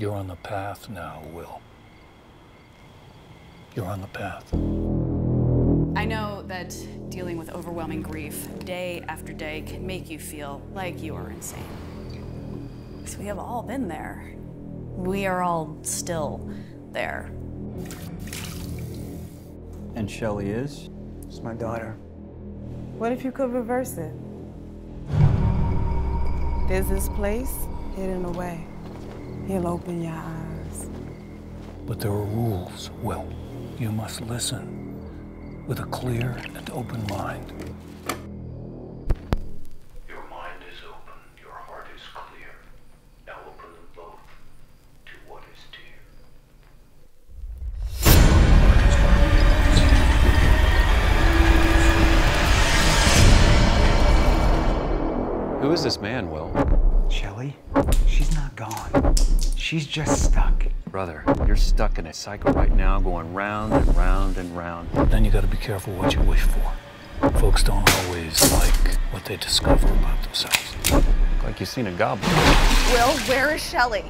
You're on the path now, Will. You're on the path. I know that dealing with overwhelming grief day after day can make you feel like you are insane. Because we have all been there. We are all still there. And Shelly is? It's my daughter. What if you could reverse it? There's this place hidden away. He'll open your eyes. But there are rules, Will. You must listen with a clear and open mind. Your mind is open, your heart is clear. Now open them both to what is dear. Who is this man, Will? Shelly? She's not gone. She's just stuck. Brother, you're stuck in a cycle right now, going round and round and round. Then you gotta be careful what you wish for. Folks don't always like what they discover about themselves. Like you've seen a goblin. Will, where is Shelly?